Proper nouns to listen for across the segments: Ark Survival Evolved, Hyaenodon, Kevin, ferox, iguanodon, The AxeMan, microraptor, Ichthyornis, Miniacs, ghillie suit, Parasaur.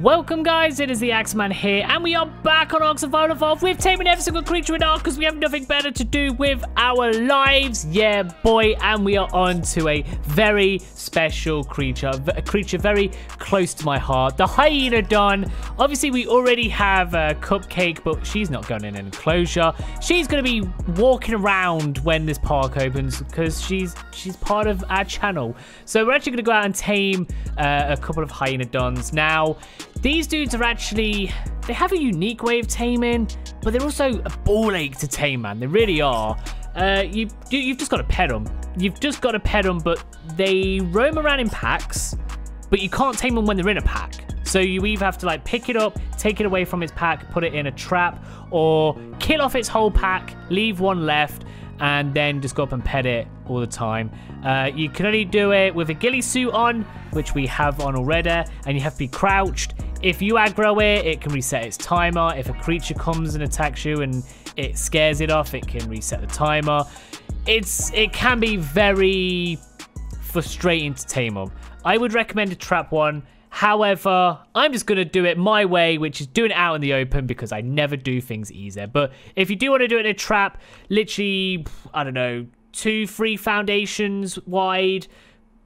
Welcome guys, it is the Axeman here, and we are back on Ark Survival Evolved. We've taken every single creature in Ark because we have nothing better to do with our lives. Yeah, boy, and we are on to a very special creature, a creature very close to my heart, the Hyaenodon. Obviously, we already have Cupcake, but she's not going in an enclosure. She's going to be walking around when this park opens because she's part of our channel. So we're actually going to go out and tame a couple of Hyaenodons now. These dudes are actually, they have a unique way of taming, but they're also a ball ache to tame, man. They really are. You've just got to pet them. You've just got to pet them, but they roam around in packs, but you can't tame them when they're in a pack. So you either have to like pick it up, take it away from its pack, put it in a trap, or kill off its whole pack, leave one left, and then just go up and pet it all the time. You can only do it with a ghillie suit on, which we have on already, and you have to be crouched. If you aggro it, it can reset its timer. If a creature comes and attacks you and it scares it off, it can reset the timer. It can be very frustrating to tame them. I would recommend a trap one. However, I'm just going to do it my way, which is doing it out in the open because I never do things easier. But if you do want to do it in a trap, literally, I don't know, 2-3 foundations wide,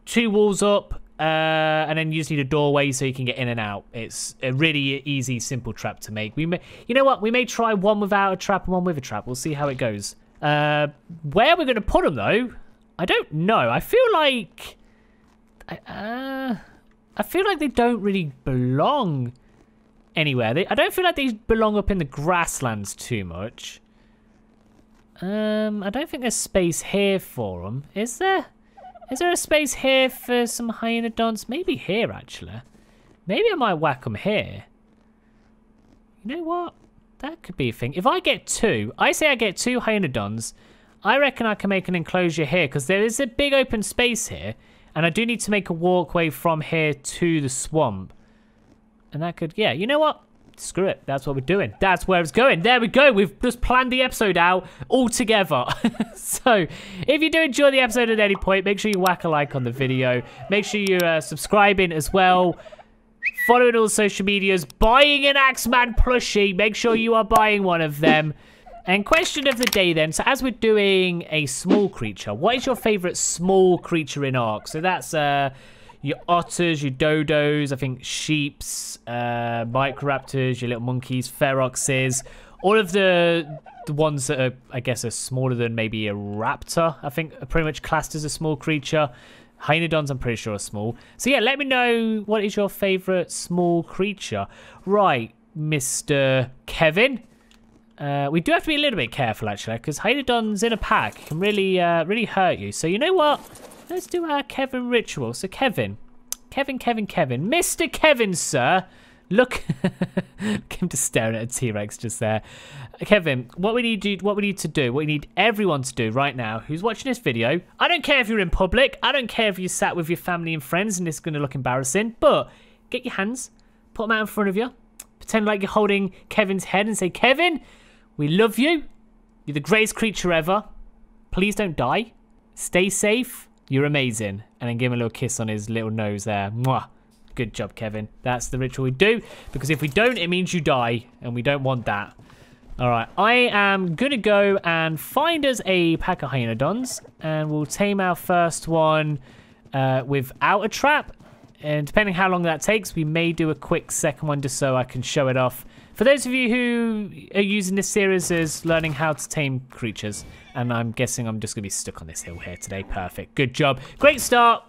2 walls up, and then you just need a doorway so you can get in and out. It's a really easy, simple trap to make. You know what? We may try one without a trap and one with a trap. We'll see how it goes. Where we're going to put them, though, I don't know. I feel like... I feel like they don't really belong anywhere. I don't feel like they belong up in the grasslands too much. I don't think there's space here for them. Is there? Is there a space here for some Hyaenodons? Maybe here, actually. Maybe I might whack them here. You know what? That could be a thing. If I get 2, I say I get 2 Hyaenodons, I reckon I can make an enclosure here because there is a big open space here. And I do need to make a walkway from here to the swamp. And that could, yeah, you know what? Screw it. That's what we're doing. That's where it's going. There we go. We've just planned the episode out all together. So if you do enjoy the episode at any point, make sure you whack a like on the video. Make sure you're subscribing as well. Following all social medias. Buying an Axeman plushie. Make sure you are buying one of them. And question of the day then, so as we're doing a small creature, what is your favourite small creature in Ark? So that's your otters, your dodos, I think sheeps, microraptors, your little monkeys, feroxes, all of the ones that are, I guess, are smaller than maybe a raptor, I think are pretty much classed as a small creature. Hyaenodons, I'm pretty sure, are small. So yeah, let me know what is your favourite small creature. Right, Mr. Kevin. We do have to be a little bit careful, actually, because Hyaenodons in a pack can really, really hurt you. So you know what? Let's do our Kevin ritual. So Kevin. Mr. Kevin, sir. Look, look him just staring at a T-Rex just there. Kevin, what we need everyone to do right now who's watching this video, I don't care if you're in public, I don't care if you sat with your family and friends and it's going to look embarrassing, but get your hands, put them out in front of you, pretend like you're holding Kevin's head and say, Kevin, we love you. You're the greatest creature ever. Please don't die. Stay safe. You're amazing. And then give him a little kiss on his little nose there. Mwah. Good job, Kevin. That's the ritual we do. Because if we don't, it means you die. And we don't want that. All right. I am going to go and find us a pack of Hyaenodons. And we'll tame our first one without a trap. And depending how long that takes, we may do a quick second one just so I can show it off. For those of you who are using this series as learning how to tame creatures, and I'm guessing I'm just going to be stuck on this hill here today. Perfect. Good job. Great start.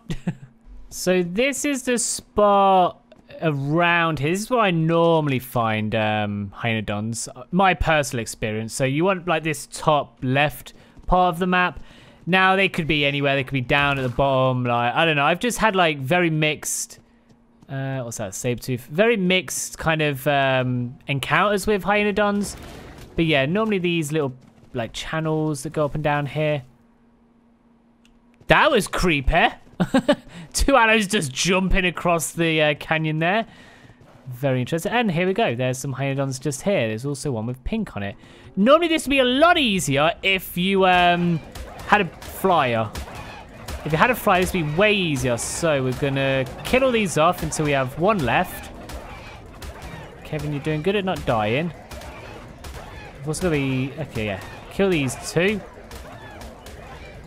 So this is the spot around here. This is where I normally find Hyaenodons. My personal experience. So you want like this top left part of the map. Now they could be anywhere. They could be down at the bottom. Like I don't know. I've just had like very mixed... what's that? Sabertooth. Very mixed kind of encounters with Hyaenodons. But yeah, normally these little like channels that go up and down here. That was creepy. 2 arrows just jumping across the canyon there. Very interesting. And here we go. There's some Hyaenodons just here. There's also one with pink on it. Normally this would be a lot easier if you had a flyer. If you had a fly, this would be way easier. So we're going to kill all these off until we have one left. Kevin, you're doing good at not dying. What's gonna be? Okay, yeah. Kill these two.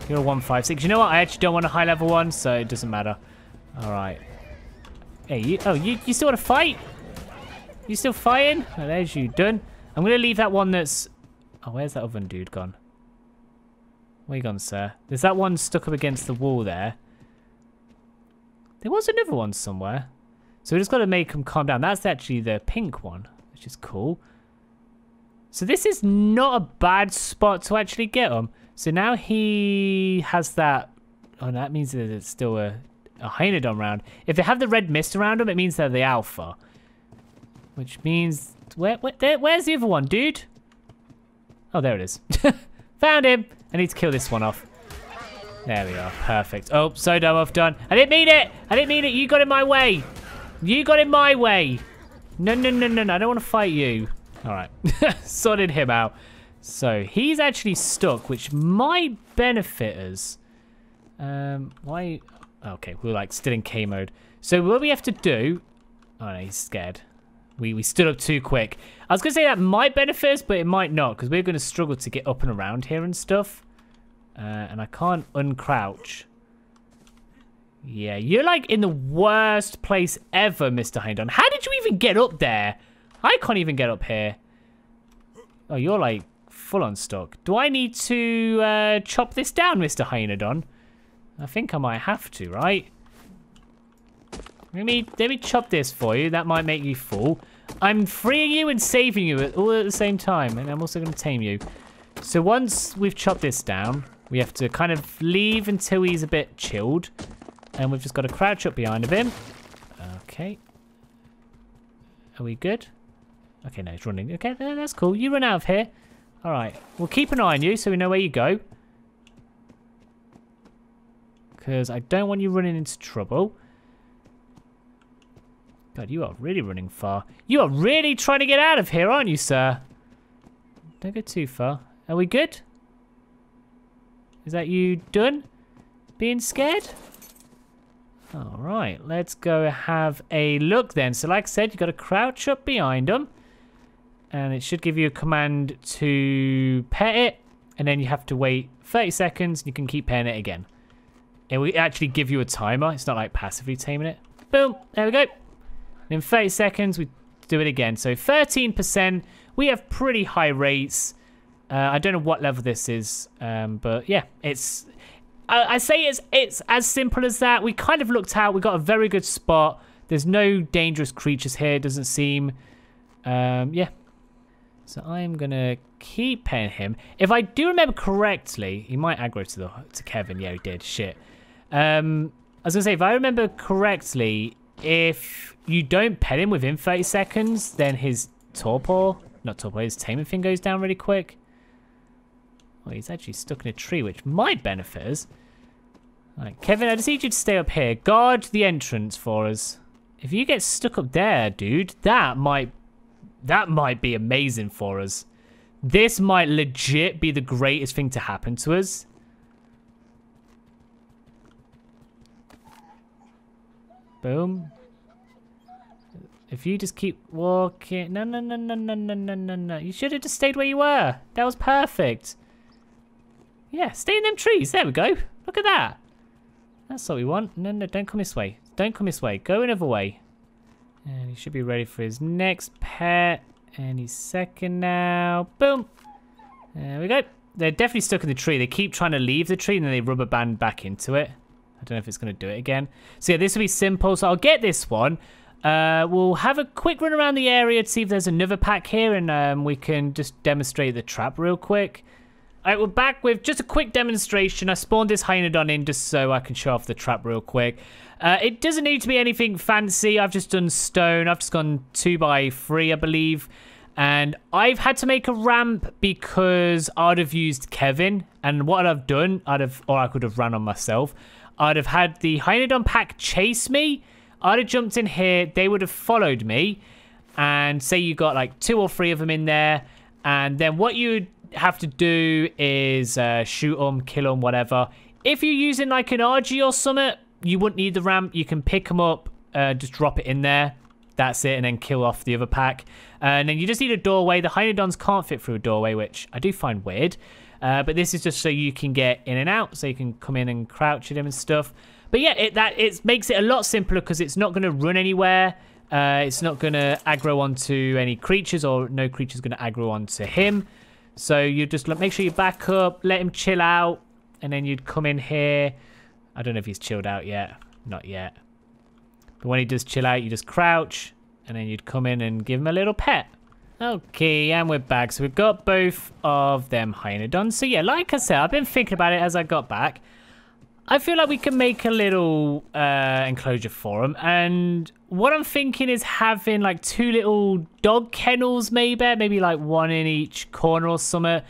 You're a 156. You know what? I actually don't want a high level one, so it doesn't matter. All right. Hey, you, oh, you still want to fight? You still fighting? Oh, there's you done. I'm gonna leave that one that's. Oh, where's that other dude gone? Where you gone, sir? There's that one stuck up against the wall there. There was another one somewhere. So we just got to make them calm down. That's actually the pink one, which is cool. So this is not a bad spot to actually get them. So now he has that. Oh, that means that it's still a Hyaenodon round. If they have the red mist around them, it means they're the alpha. Which means... Where's the other one, dude? Oh, there it is. Found him. I need to kill this one off. There we are. Perfect. Oh, so dumb off done. I didn't mean it. I didn't mean it. You got in my way. You got in my way. No, no, no, no, no. I don't want to fight you. All right. Sorted him out. So he's actually stuck, which might benefit us. Why? Okay, we're like still in K mode. So what we have to do... Oh, no, he's scared. We stood up too quick. I was going to say that might benefit us, but it might not, because we're going to struggle to get up and around here and stuff. And I can't uncrouch. Yeah, you're like in the worst place ever, Mr. Hyaenodon. How did you even get up there? I can't even get up here. Oh, you're like full on stuck. Do I need to chop this down, Mr. Hyaenodon? I think I might have to, right? Let me chop this for you. That might make you fall. I'm freeing you and saving you all at the same time. And I'm also going to tame you. So once we've chopped this down, we have to kind of leave until he's a bit chilled. And we've just got to crouch up behind of him. Okay. Are we good? Okay, no, he's running. Okay, that's cool. You run out of here. All right. We'll keep an eye on you so we know where you go. Because I don't want you running into trouble. God, you are really running far. You are really trying to get out of here, aren't you, sir? Don't go too far. Are we good? Is that you done? Being scared? All right, let's go have a look then. So like I said, you've got to crouch up behind them. And it should give you a command to pet it. And then you have to wait 30 seconds. And you can keep petting it again. It will actually give you a timer. It's not like passively taming it. Boom, there we go. And in 30 seconds, we do it again. So 13%, we have pretty high rates. I don't know what level this is, but yeah, it's... I say it's as simple as that. We kind of looked out. We got a very good spot. There's no dangerous creatures here. It doesn't seem. Yeah. So I'm going to keep petting him. If I do remember correctly, he might aggro to Kevin. Yeah, he did. Shit. I was going to say, if I remember correctly, if you don't pet him within 30 seconds, then his torpor, not torpor, his taming thing goes down really quick. Well, he's actually stuck in a tree, which might benefit us. Right, Kevin, I just need you to stay up here. Guard the entrance for us. If you get stuck up there, dude, that might be amazing for us. This might legit be the greatest thing to happen to us. Boom. If you just keep walking... No, no, no, no, no, no, no, no, no. You should have just stayed where you were. That was perfect. Yeah, stay in them trees. There we go. Look at that. That's what we want. No, no, don't come this way. Don't come this way. Go another way. And he should be ready for his next pet. Any second now. Boom. There we go. They're definitely stuck in the tree. They keep trying to leave the tree and then they rubber band back into it. I don't know if it's going to do it again. So yeah, this will be simple. So I'll get this one. We'll have a quick run around the area to see if there's another pack here. And we can just demonstrate the trap real quick. Alright, we're back with just a quick demonstration. I spawned this Hyaenodon in just so I can show off the trap real quick. It doesn't need to be anything fancy. I've just done stone. I've just gone 2x3, I believe. And I've had to make a ramp because I'd have used Kevin. And what I've done, I could have ran on myself. I'd have had the Hyaenodon pack chase me. I'd have jumped in here. They would have followed me. And say you got like 2 or 3 of them in there. And then what you would have to do is shoot them, kill them, whatever. If you're using like an RG or something, you wouldn't need the ramp. You can pick them up, just drop it in there. That's it, and then kill off the other pack. And then you just need a doorway. The Hyaenodons can't fit through a doorway, which I do find weird. But this is just so you can get in and out, so you can come in and crouch at him and stuff. But yeah, it makes it a lot simpler because it's not going to run anywhere. It's not going to aggro onto any creatures, or no creature's going to aggro onto him. So you just make sure you back up, let him chill out, and then you'd come in here. I don't know if he's chilled out yet. Not yet. But when he does chill out, you just crouch, and then you'd come in and give him a little pet. Okay, and we're back. So we've got both of them Hyaenodons. So yeah, like I said, I've been thinking about it as I got back. I feel like we can make a little enclosure for them. And what I'm thinking is having like two little dog kennels, maybe like one in each corner or something.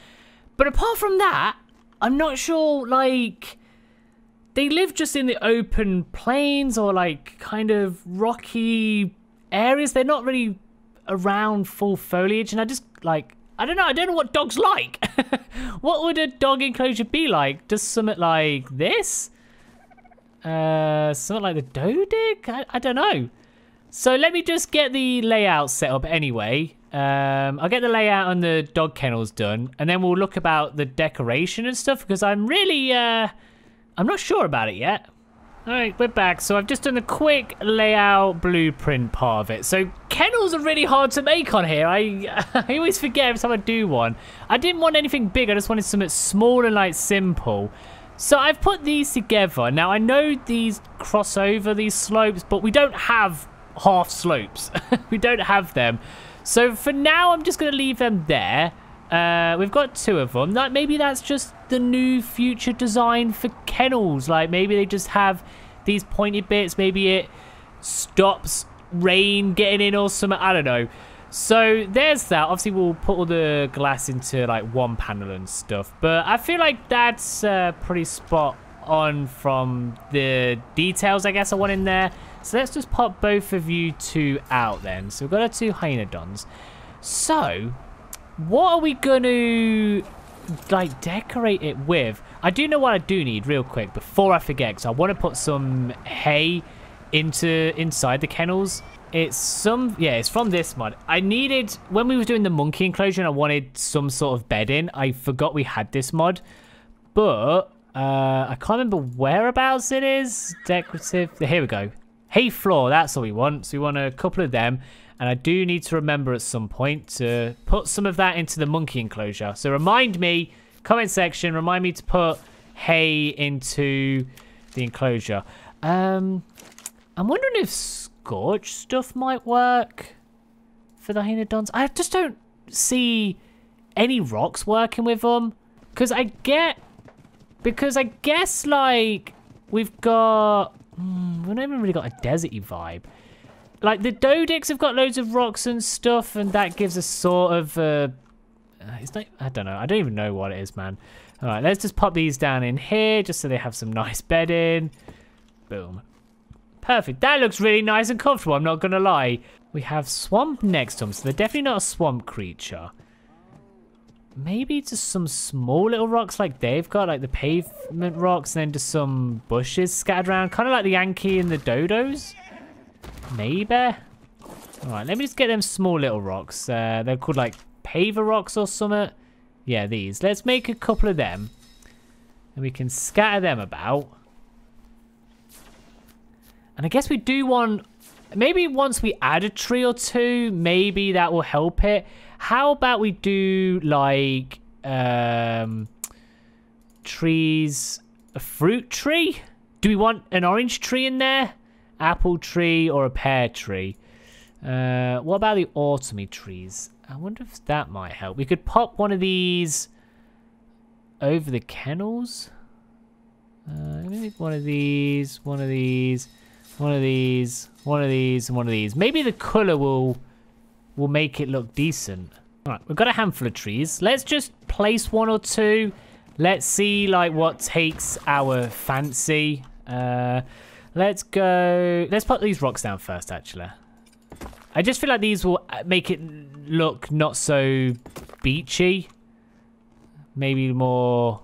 But apart from that, I'm not sure, like, they live just in the open plains or like kind of rocky areas. They're not really around full foliage. And I just, like, I don't know what dogs like. What would a dog enclosure be like? Just something like this? Something like the Dodic? I don't know. So let me just get the layout set up anyway. I'll get the layout and the dog kennels done. And then we'll look about the decoration and stuff, because I'm really, I'm not sure about it yet. All right, we're back. So I've just done the quick layout blueprint part of it. So kennels are really hard to make on here. I always forget every time I do one. I didn't want anything big. I just wanted something small and like simple. So I've put these together. Now I know these cross over these slopes, but we don't have half slopes. We don't have them. So for now, I'm just going to leave them there. We've got two of them. Like, maybe that's just the new future design for kennels. Like, maybe they just have these pointed bits. Maybe it stops rain getting in or something. I don't know. So there's that. Obviously, we'll put all the glass into, like, one panel and stuff. But I feel like that's pretty spot on from the details, I guess, I want in there. So let's just pop both of you two out then. So we've got our two Hyaenodons. So what are we going to, like, decorate it with? I do know what I do need real quick before I forget, because I want to put some hay inside the kennels. It's some, yeah, it's from this mod. I needed, when we were doing the monkey enclosure and I wanted some sort of bed in, I forgot we had this mod. But I can't remember whereabouts it is. Decorative, here we go. Hay floor, that's all we want. So we want a couple of them. And I do need to remember at some point to put some of that into the monkey enclosure. So remind me, comment section, remind me to put hay into the enclosure. I'm wondering if scorch stuff might work for the Hyaenodons. I just don't see any rocks working with them. Because I guess, like, we've got, we haven't really got a deserty vibe. Like, the Dodics have got loads of rocks and stuff, and that gives us sort of it's not, I don't know. I don't even know what it is, man. All right, let's just pop these down in here just so they have some nice bedding. Boom. Perfect. That looks really nice and comfortable, I'm not going to lie. We have swamp next to them, so they're definitely not a swamp creature. Maybe just some small little rocks like they've got, like the pavement rocks, and then just some bushes scattered around. Kind of like the Yankee and the Dodos. Maybe. All right, let me just get them small little rocks. They're called like paver rocks or something. Yeah, these. Let's make a couple of them, and we can scatter them about. And I guess we do want, maybe once we add a tree or two, maybe that will help it. How about we do like trees, a fruit tree? Do we want an orange tree in there? Apple tree or a pear tree? What about the autumny trees? I wonder if that might help. We could pop one of these over the kennels. Maybe one of these, one of these, one of these, one of these, and one of these. Maybe the color will make it look decent. All right, we've got a handful of trees. Let's just place one or two. Let's see like what takes our fancy. Let's go, let's put these rocks down first, actually. I just feel like these will make it look not so beachy. Maybe more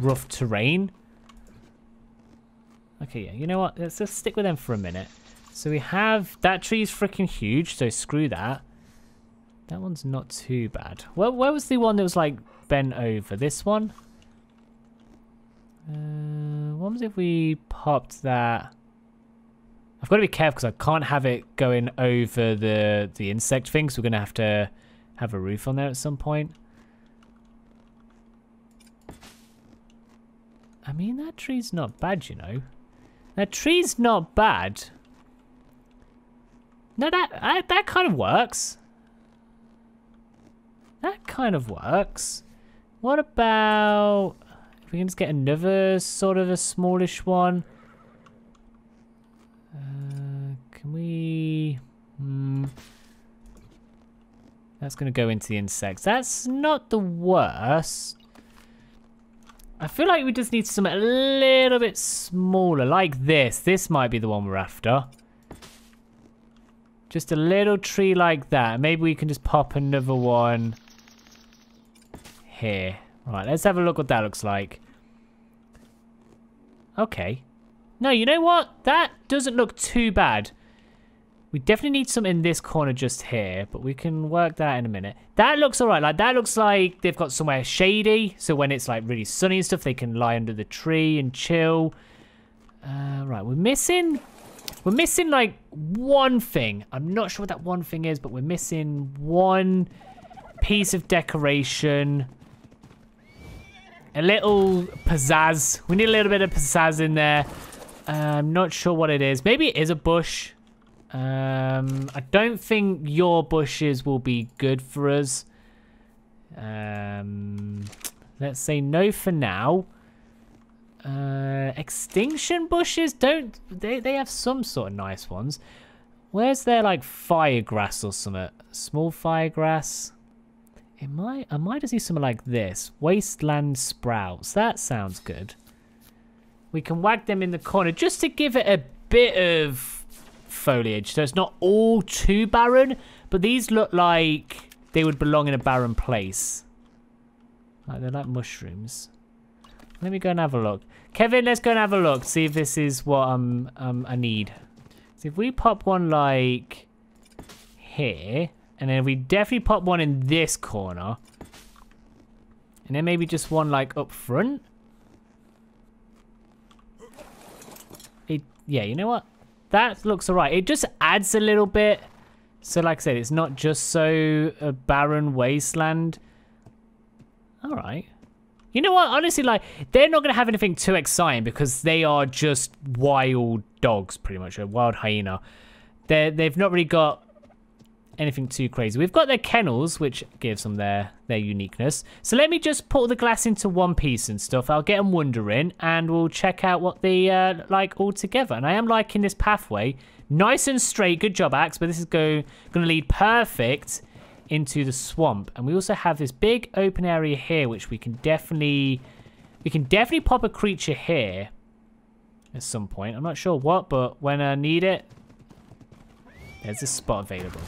rough terrain. Okay, yeah, you know what? Let's just stick with them for a minute. So we have... That tree's freaking huge, so screw that. That one's not too bad. Where was the one that was, like, bent over? This one? What was if we popped that... I've got to be careful because I can't have it going over the insect thing, so we're going to have a roof on there at some point. I mean, that tree's not bad, you know. That tree's not bad. No, that kind of works. That kind of works. What about... If we can just get another sort of a smallish one. Can we... That's going to go into the insects. That's not the worst. I feel like we just need something a little bit smaller, like this. This might be the one we're after. Just a little tree like that. Maybe we can just pop another one here. All right, let's have a look what that looks like. Okay. No, you know what? That doesn't look too bad. We definitely need some in this corner just here, but we can work that in a minute. That looks all right. Like, that looks like they've got somewhere shady, so when it's, like, really sunny and stuff, they can lie under the tree and chill. Right, we're missing, like, one thing. I'm not sure what that one thing is, but we're missing one piece of decoration. A little pizzazz. We need a little bit of pizzazz in there. I'm not sure what it is. Maybe it is a bush. I don't think your bushes will be good for us. Let's say no for now. Extinction bushes don't... They have some sort of nice ones. Where's their, like, firegrass or something? Small firegrass. I might just use something like this. Wasteland sprouts. That sounds good. We can wag them in the corner just to give it a bit of... foliage, so it's not all too barren, but these look like they would belong in a barren place. Like, they're like mushrooms. Let me go and have a look. Kevin, let's go and have a look, see if this is what I need. So if we pop one like here, and then we definitely pop one in this corner, and then maybe just one like up front. Yeah, you know what? That looks all right. It just adds a little bit. So, like I said, it's not just so a barren wasteland. All right. You know what? Honestly, like, they're not going to have anything too exciting because they are just wild dogs, pretty much. A wild hyena. They've not really got anything too crazy. We've got their kennels, which gives them their uniqueness. So, let me just put the glass into one piece and stuff. I'll get them wondering, and we'll check out what they like all together. And I am liking this pathway. Nice and straight. Good job, Axe. But this is going to lead perfect into the swamp. And we also have this big open area here, which we can definitely pop a creature here at some point. I'm not sure what, but when I need it, there's a spot available.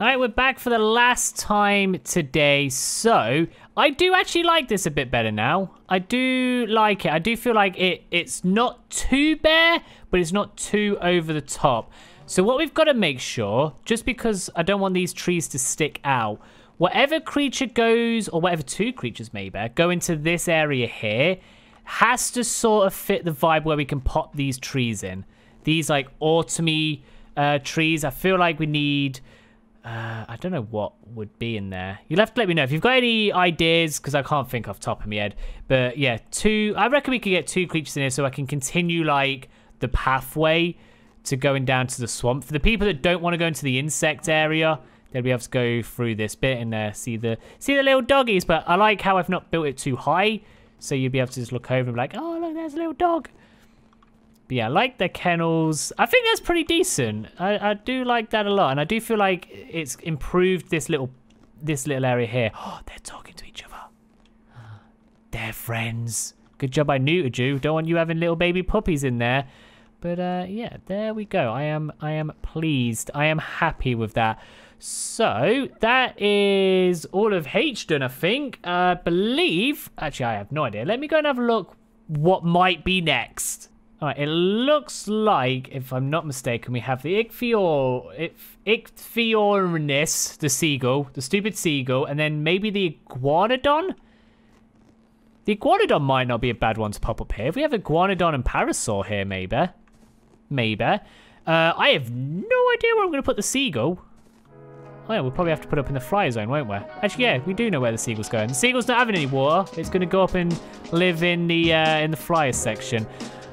Alright, we're back for the last time today, so I do actually like this a bit better now. I do like it. I do feel like it's not too bare, but it's not too over the top. So what we've got to make sure, just because I don't want these trees to stick out, whatever creature goes, or whatever two creatures maybe, go into this area here, has to sort of fit the vibe where we can pop these trees in. These, like, autumny trees. I feel like we need... I don't know what would be in there. You'll have to let me know if you've got any ideas, because I can't think off the top of my head. But yeah, I reckon we could get two creatures in here so I can continue, like, the pathway to going down to the swamp. For the people that don't want to go into the insect area, they'll be able to go through this bit and see the little doggies. But I like how I've not built it too high, so you'll be able to just look over and be like, oh, look, there's a little dog. Yeah, I like the kennels. I think that's pretty decent. I do like that a lot, and I do feel like it's improved this little area here. Oh, they're talking to each other. They're friends. Good job I neutered you. Don't want you having little baby puppies in there. But yeah, there we go. I am pleased. I am happy with that. So that is all of H done, I think. I believe. Actually, I have no idea. Let me go and have a look what might be next. Alright, it looks like, if I'm not mistaken, we have the Ichthyornis, the seagull, the stupid seagull, and then maybe the iguanodon? The iguanodon might not be a bad one to pop up here. If we have iguanodon and parasaur here, maybe. Maybe. I have no idea where I'm going to put the seagull. Oh yeah, we'll probably have to put it up in the fry zone, won't we? Actually, yeah, we do know where the seagull's going. The seagull's not having any water. It's going to go up and live in the flyer section.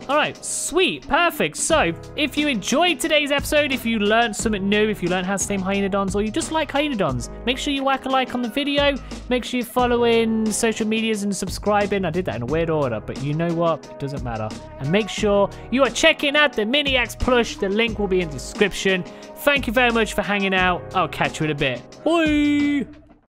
All right, sweet, perfect. So, if you enjoyed today's episode, if you learned something new, if you learned how to tame hyenodons, or you just like hyenodons, make sure you whack a like on the video. Make sure you're following social medias and subscribing. I did that in a weird order, but you know what? It doesn't matter. And make sure you are checking out the Miniacs plush. The link will be in the description. Thank you very much for hanging out. I'll catch you in a bit. Bye!